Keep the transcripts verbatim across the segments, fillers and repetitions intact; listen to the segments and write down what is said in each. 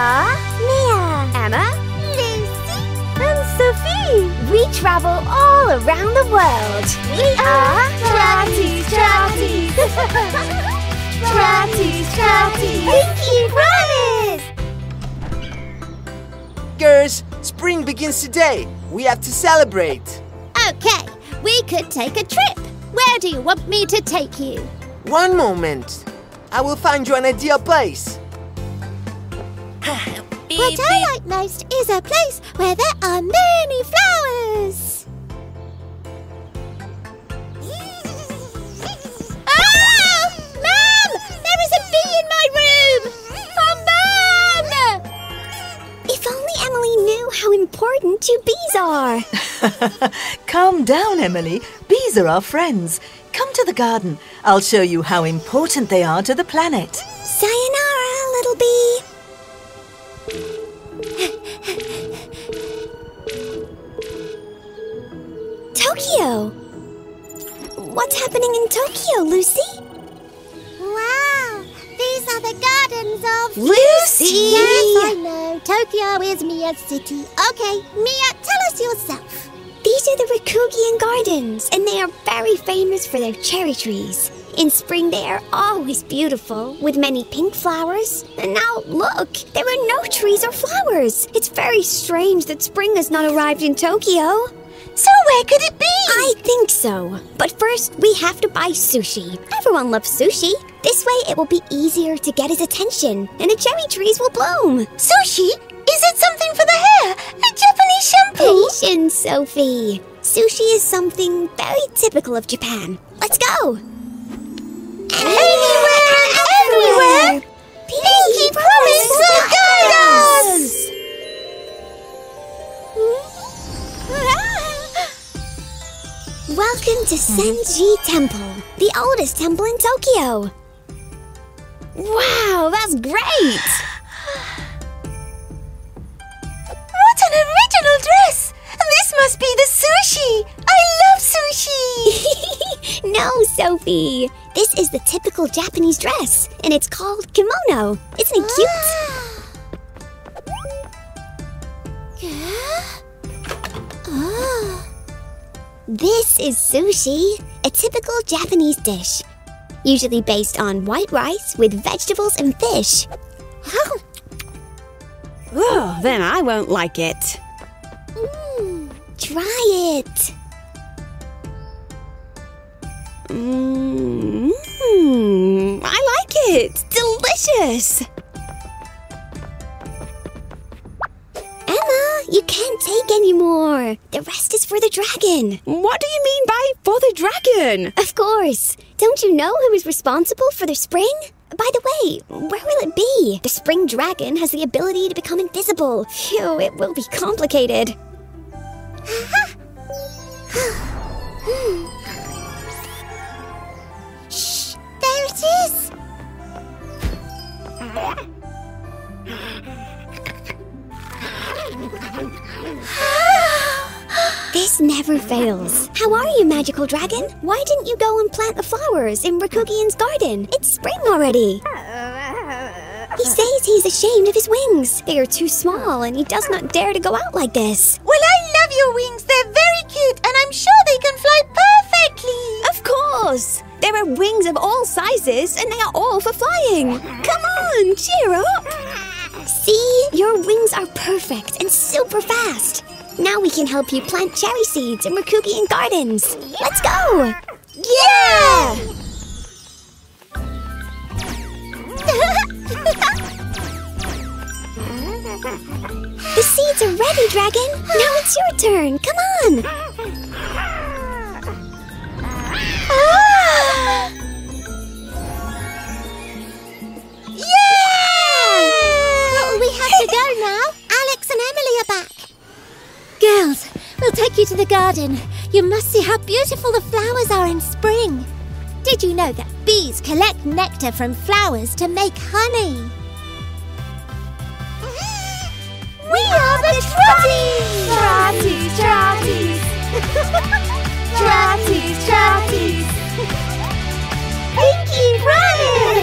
are Mia, Emma, Lucy, and Sophie. We travel all around the world. We are Trotties, Trotties. Trotties, Trotties. Pinky promise. Girls, spring begins today. We have to celebrate. Okay, we could take a trip. Where do you want me to take you? One moment. I will find you an ideal place. What I like most is a place where there are many flowers. Oh! Mum! There is a bee in my room! Oh, Mum! If only Emily knew how important two bees are. Calm down, Emily. Bees are our friends. Come to the garden. I'll show you how important they are to the planet. Sayonara, little bee. Tokyo! What's happening in Tokyo, Lucy? Wow! These are the gardens of... Lucy! Yes, I know. Tokyo is Mia's city. Okay, Mia, tell us yourself. These are the Rikugien gardens, and they are very famous for their cherry trees. In spring, they are always beautiful, with many pink flowers. And now, look, there are no trees or flowers. It's very strange that spring has not arrived in Tokyo. So where could it be? I think so. But first, we have to buy sushi. Everyone loves sushi. This way, it will be easier to get his attention, and the cherry trees will bloom. Sushi? Is it something for the hair? A Japanese shampoo? Patience, Sophie. Sushi is something very typical of Japan. Let's go. Anywhere, everywhere. everywhere. Pinky promise will guide us. Welcome to Sensoji Temple, the oldest temple in Tokyo. Wow, that's great! What an original dress! This must be the sushi! I love sushi! No, Sophie. This is the typical Japanese dress, and it's called kimono. Isn't it cute? Ah. Oh. This is sushi, a typical Japanese dish, usually based on white rice with vegetables and fish. Huh. Oh, then I won't like it. Mm, try it. Mmm, I like it. Delicious. Emma, you can't take any more. The rest is for the dragon. What do you mean by for the dragon? Of course. Don't you know who is responsible for the spring? By the way, where will it be? The spring dragon has the ability to become invisible. Phew, it will be complicated. Shh, there it is. This never fails. How are you, magical dragon? Why didn't you go and plant the flowers in Rikugien's garden? It's spring already. He says he's ashamed of his wings. They are too small and he does not dare to go out like this. Well, I love your wings. They're very cute and I'm sure they can fly perfectly. Of course. There are wings of all sizes and they are all for flying. Come on, cheer up. See? Your wings are perfect and super fast. Now we can help you plant cherry seeds in Rikugien gardens. Let's go! Yeah! The seeds are ready, dragon. Now it's your turn. Come on! Ah! We have to go now. Alex and Emily are back. Girls, we'll take you to the garden. You must see how beautiful the flowers are in spring. Did you know that bees collect nectar from flowers to make honey? We, we are, are the Trotties! Trotties, Trotties! Trotties, Trotties!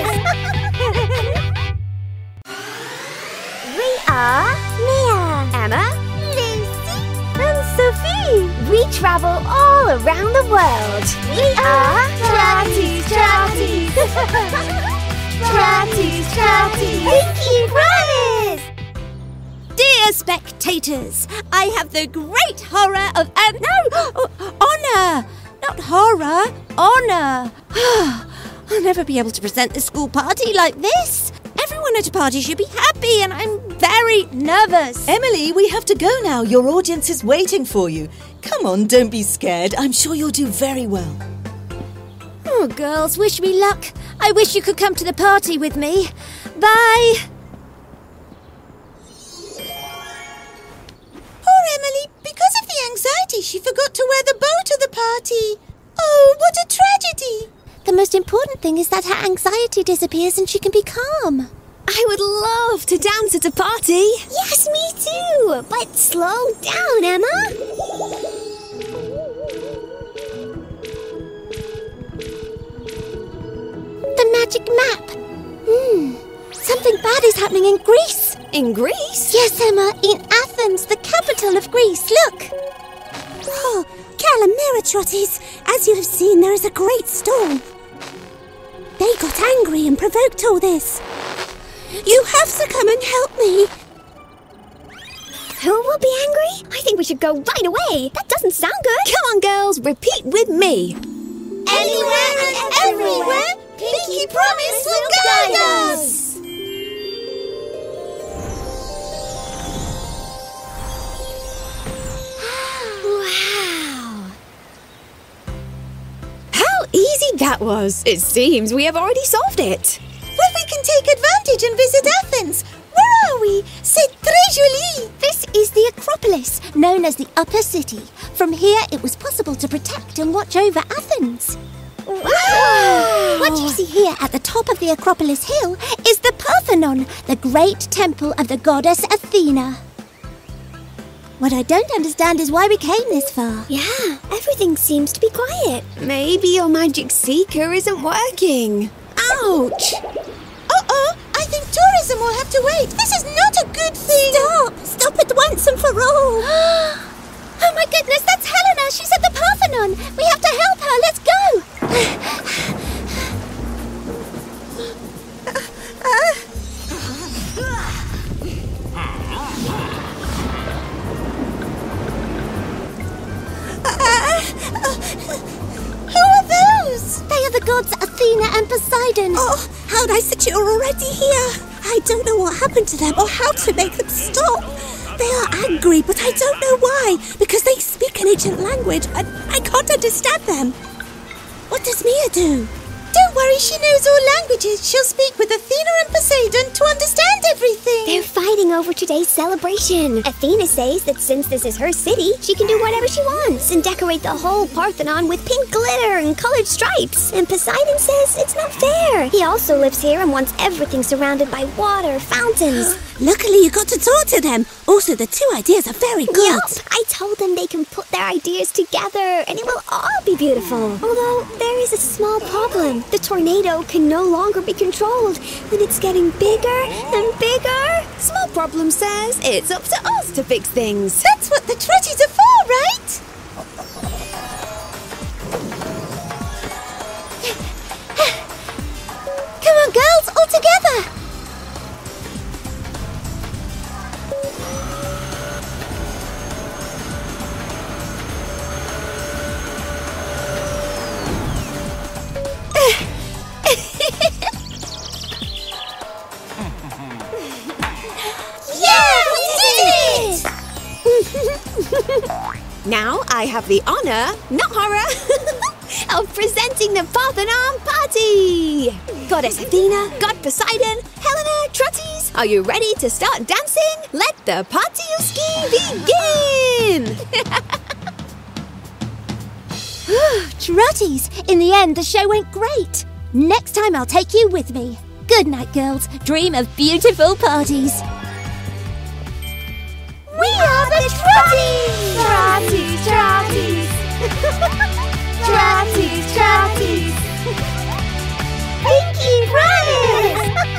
Pinky promise! We are Mia, Emma, Lucy, and Sophie. We travel all around the world. We are Trotties, Trotties. Trotties, Trotties. Pinky promise! Dear spectators, I have the great horror of... Uh, no! Honour! Not horror, honour. I'll never be able to present this school party like this. Everyone at a party should be happy, and I'm very nervous. Emily, we have to go now. Your audience is waiting for you. Come on, don't be scared. I'm sure you'll do very well. Oh, girls, wish me luck. I wish you could come to the party with me. Bye. Poor Emily, because of the anxiety, she forgot to wear the bow to the party. Oh, what a tragedy. The most important thing is that her anxiety disappears and she can be calm. I would love to dance at a party. Yes, me too. But slow down, Emma. The magic map. Hmm. Something bad is happening in Greece. In Greece? Yes, Emma. In Athens, the capital of Greece. Look. Oh, Kalimera, Trotties. As you have seen, there is a great storm. They got angry and provoked all this. You have to come and help me. Who will be angry? I think we should go right away. That doesn't sound good. Come on, girls, repeat with me. Anywhere and everywhere, Pinky Promise will guide us. Wow. How easy that was. It seems we have already solved it. Well, we can take advantage and visit Athens. Where are we? C'est très joli. This is the Acropolis, known as the Upper City. From here, it was possible to protect and watch over Athens. Wow! Wow. What you see here at the top of the Acropolis hill is the Parthenon, the great temple of the goddess Athena. What I don't understand is why we came this far. Yeah, everything seems to be quiet. Maybe your magic seeker isn't working. Ouch! Uh-oh, I think tourism will have to wait. This is not a good thing. Stop! Stop at once and for all. Oh my goodness, that's Helena. She's at the Parthenon. We have to help her. Let's go. Who are those? They are the gods Athena and Poseidon. Oh, how nice that you're already here. I don't know what happened to them or how to make them stop. They are angry, but I don't know why, because they speak an ancient language and I can't understand them. What does Mia do? Don't worry, she knows all languages. She'll speak with Athena and Poseidon to understand everything. They're fighting over today's celebration. Athena says that since this is her city, she can do whatever she wants and decorate the whole Parthenon with pink glitter and colored stripes. And Poseidon says it's not fair. He also lives here and wants everything surrounded by water, fountains. Luckily, you got to talk to them. Also, the two ideas are very good. Yup, I told them they can put their ideas together and it will all be beautiful. Although, there is a small problem. The tornado can no longer be controlled, and it's getting bigger and bigger. Small problem says it's up to us to fix things. That's what the Trotties are for, right? Come on, girls, all together. Now I have the honour, not horror, of presenting the Parthenon party! Goddess Athena, God Poseidon, Helena, Trotties, are you ready to start dancing? Let the party of ski begin! Trotties, in the end the show went great. Next time I'll take you with me. Good night, girls. Dream of beautiful parties. We are the Trotties! Trotties, Trotties! Trotties, Trotties! Pinky Promise!